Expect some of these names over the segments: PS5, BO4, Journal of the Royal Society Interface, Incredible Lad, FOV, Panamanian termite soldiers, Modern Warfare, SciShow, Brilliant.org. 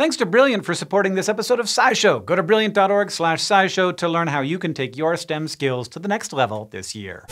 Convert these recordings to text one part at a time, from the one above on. Thanks to Brilliant for supporting this episode of SciShow. Go to brilliant.org/scishow to learn how you can take your STEM skills to the next level this year.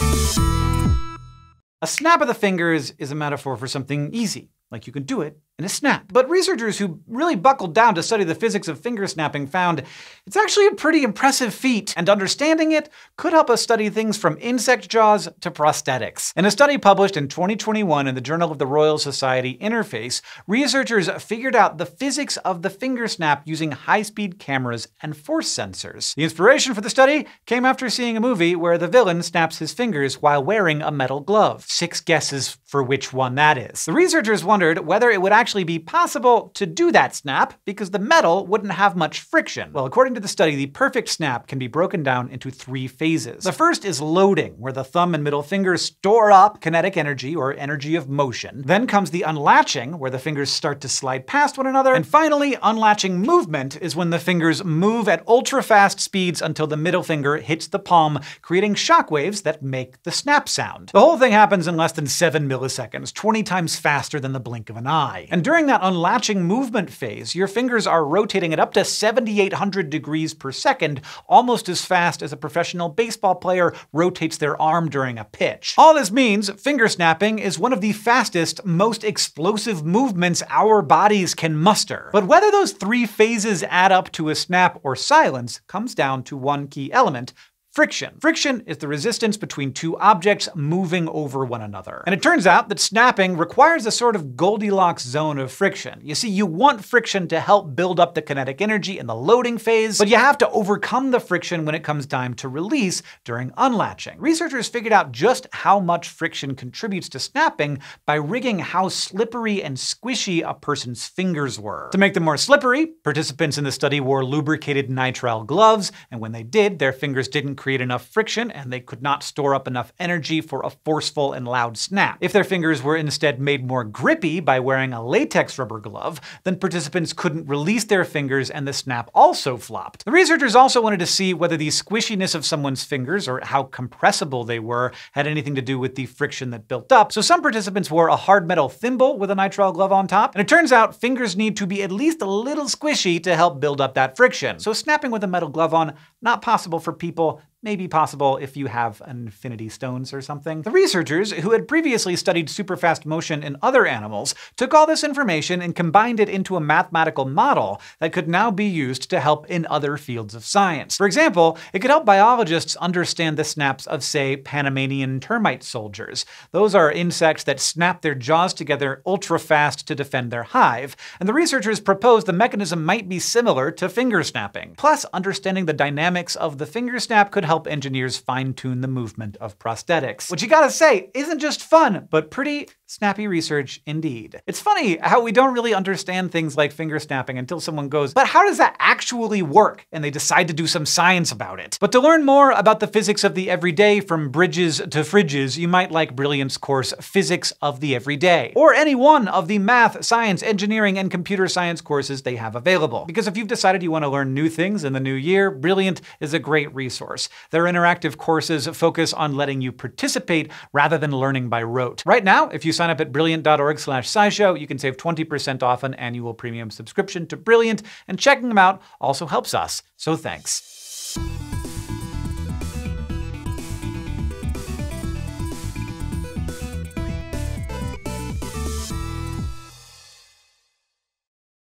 A snap of the fingers is a metaphor for something easy, like you can do it in a snap. But researchers who really buckled down to study the physics of finger snapping found it's actually a pretty impressive feat, and understanding it could help us study things from insect jaws to prosthetics. In a study published in 2021 in the Journal of the Royal Society Interface, researchers figured out the physics of the finger snap using high-speed cameras and force sensors. The inspiration for the study came after seeing a movie where the villain snaps his fingers while wearing a metal glove. 6 guesses for which one that is. The researchers wondered whether it would actually be possible to do that snap because the metal wouldn't have much friction. Well, according to the study, the perfect snap can be broken down into 3 phases. The first is loading, where the thumb and middle fingers store up kinetic energy or energy of motion. Then comes the unlatching, where the fingers start to slide past one another. And finally, unlatching movement is when the fingers move at ultra-fast speeds until the middle finger hits the palm, creating shockwaves that make the snap sound. The whole thing happens in less than 7 milliseconds, 20 times faster than the blink of an eye. And during that unlatching movement phase, your fingers are rotating at up to 7,800 degrees per second, almost as fast as a professional baseball player rotates their arm during a pitch. All this means finger snapping is one of the fastest, most explosive movements our bodies can muster. But whether those 3 phases add up to a snap or silence comes down to one key element: friction. Friction is the resistance between 2 objects moving over one another. And it turns out that snapping requires a sort of Goldilocks zone of friction. You see, you want friction to help build up the kinetic energy in the loading phase, but you have to overcome the friction when it comes time to release during unlatching. Researchers figured out just how much friction contributes to snapping by rigging how slippery and squishy a person's fingers were. To make them more slippery, participants in the study wore lubricated nitrile gloves, and when they did, their fingers didn't create enough friction, and they could not store up enough energy for a forceful and loud snap. If their fingers were instead made more grippy by wearing a latex rubber glove, then participants couldn't release their fingers and the snap also flopped. The researchers also wanted to see whether the squishiness of someone's fingers, or how compressible they were, had anything to do with the friction that built up, so some participants wore a hard metal thimble with a nitrile glove on top, and it turns out fingers need to be at least a little squishy to help build up that friction. So snapping with a metal glove on, not possible for people, maybe possible if you have an infinity stones or something. The researchers, who had previously studied superfast motion in other animals, took all this information and combined it into a mathematical model that could now be used to help in other fields of science. For example, it could help biologists understand the snaps of, say, Panamanian termite soldiers. Those are insects that snap their jaws together ultra-fast to defend their hive, and the researchers proposed the mechanism might be similar to finger snapping. Plus, understanding the dynamics of the finger snap could help engineers fine-tune the movement of prosthetics. Which, you gotta say, isn't just fun, but pretty snappy research indeed. It's funny how we don't really understand things like finger snapping until someone goes, but how does that actually work? And they decide to do some science about it. But to learn more about the physics of the everyday, from bridges to fridges, you might like Brilliant's course, Physics of the Everyday, or any one of the math, science, engineering, and computer science courses they have available. Because if you've decided you want to learn new things in the new year, Brilliant is a great resource. Their interactive courses focus on letting you participate rather than learning by rote. Right now, if you sign up at brilliant.org/scishow, you can save 20% off an annual premium subscription to Brilliant, and checking them out also helps us, so thanks.